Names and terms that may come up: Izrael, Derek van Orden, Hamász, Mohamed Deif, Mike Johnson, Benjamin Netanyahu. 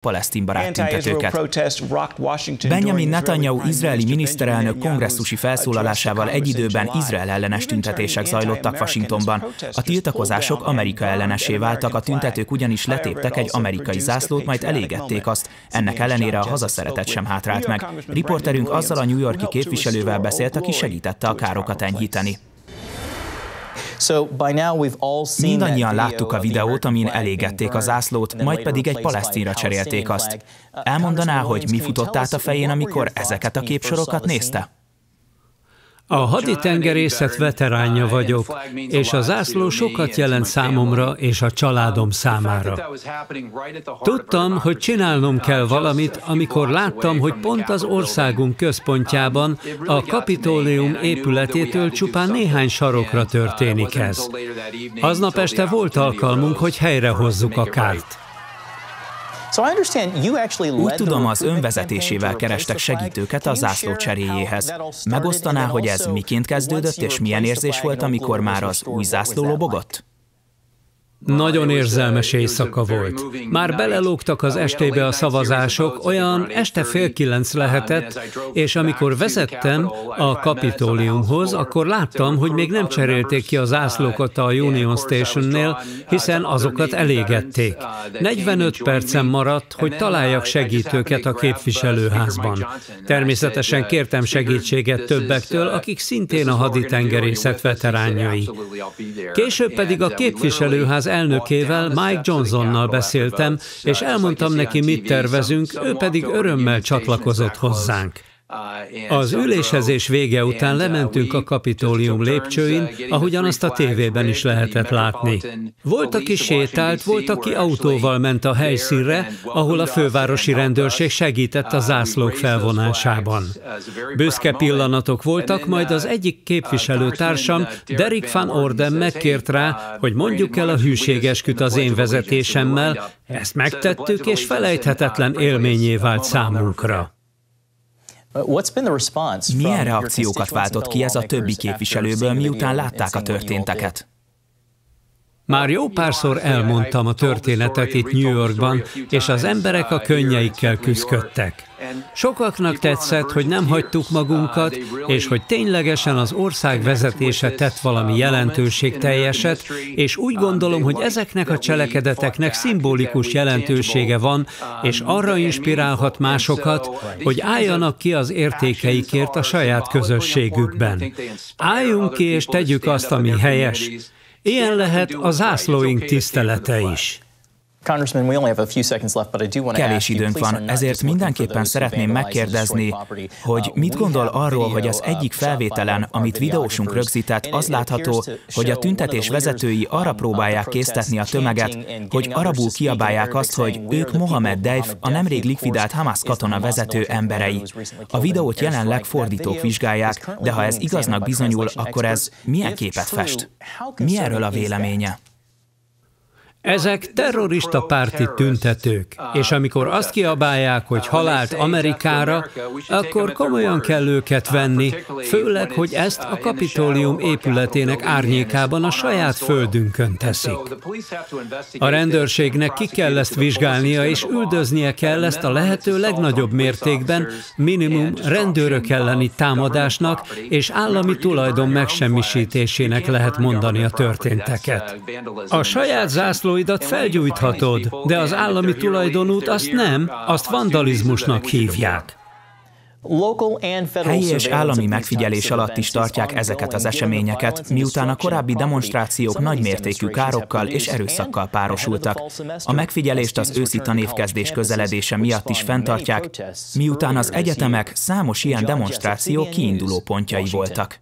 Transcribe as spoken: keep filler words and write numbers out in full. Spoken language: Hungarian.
palesztinbarát tüntetőket. Benjamin Netanyahu izraeli miniszterelnök kongresszusi felszólalásával egy időben Izrael ellenes tüntetések zajlottak Washingtonban. A tiltakozások Amerika ellenesé váltak, a tüntetők ugyanis letéptek egy amerikai zászlót, majd elégették azt. Ennek ellenére a hazaszeretet sem hátrált meg. Riporterünk azzal a New York-i képviselővel beszélt, aki segítette a károkat enyhíteni. Mindannyian láttuk a videót, amin elégették a zászlót, majd pedig egy palesztinra cserélték azt. Elmondaná, hogy mi futott át a fején, amikor ezeket a képsorokat nézte? A haditengerészet veteránja vagyok, és a zászló sokat jelent számomra és a családom számára. Tudtam, hogy csinálnom kell valamit, amikor láttam, hogy pont az országunk központjában a Kapitólium épületétől csupán néhány sarokra történik ez. Aznap este volt alkalmunk, hogy helyrehozzuk a kárt. Úgy tudom, az önvezetésével kerestek segítőket a zászló cseréjéhez. Megosztaná, hogy ez miként kezdődött, és milyen érzés volt, amikor már az új zászló lobogott? Nagyon érzelmes éjszaka volt. Már belelógtak az estébe a szavazások, olyan este fél kilenc lehetett, és amikor vezettem a Kapitóliumhoz, akkor láttam, hogy még nem cserélték ki a zászlókat a Union Stationnél, hiszen azokat elégették. negyvenöt percen maradt, hogy találjak segítőket a képviselőházban. Természetesen kértem segítséget többektől, akik szintén a haditengerészet veteránjai. Később pedig a képviselőház elnökével, Mike Johnsonnal beszéltem, és elmondtam neki, mit tervezünk, ő pedig örömmel csatlakozott hozzánk. Az ülésezés vége után lementünk a Kapitólium lépcsőin, ahogyan azt a tévében is lehetett látni. Volt, aki sétált, volt, aki autóval ment a helyszínre, ahol a fővárosi rendőrség segített a zászlók felvonásában. Büszke pillanatok voltak, majd az egyik képviselőtársam, Derek van Orden megkért rá, hogy mondjuk el a hűségesküt az én vezetésemmel, ezt megtettük, és felejthetetlen élménnyé vált számunkra. Milyen reakciókat váltott ki ez a többi képviselőből, miután látták a történteket? Már jó párszor elmondtam a történetet itt New Yorkban, és az emberek a könnyeikkel küzdöttek. Sokaknak tetszett, hogy nem hagytuk magunkat, és hogy ténylegesen az ország vezetése tett valami jelentőségteljeset, és úgy gondolom, hogy ezeknek a cselekedeteknek szimbolikus jelentősége van, és arra inspirálhat másokat, hogy álljanak ki az értékeikért a saját közösségükben. Álljunk ki és tegyük azt, ami helyes. Ilyen lehet a zászlóink tisztelete is. Kevés időnk van, ezért mindenképpen szeretném megkérdezni, hogy mit gondol arról, hogy az egyik felvételen, amit videósunk rögzített, az látható, hogy a tüntetés vezetői arra próbálják késztetni a tömeget, hogy arabul kiabálják azt, hogy ők Mohamed Deif, a nemrég likvidált Hamász katona vezető emberei. A videót jelenleg fordítók vizsgálják, de ha ez igaznak bizonyul, akkor ez milyen képet fest? Mi erről a véleménye? Ezek terrorista párti tüntetők, és amikor azt kiabálják, hogy halált Amerikára, akkor komolyan kell őket venni, főleg, hogy ezt a Kapitólium épületének árnyékában a saját földünkön teszik. A rendőrségnek ki kell ezt vizsgálnia, és üldöznie kell ezt a lehető legnagyobb mértékben, minimum rendőrök elleni támadásnak és állami tulajdon megsemmisítésének lehet mondani a történteket. A saját zászló felgyújthatod, de az állami tulajdonút azt nem, azt vandalizmusnak hívják. Helyi és állami megfigyelés alatt is tartják ezeket az eseményeket, miután a korábbi demonstrációk nagymértékű károkkal és erőszakkal párosultak. A megfigyelést az őszi tanévkezdés közeledése miatt is fenntartják, miután az egyetemek számos ilyen demonstráció kiinduló pontjai voltak.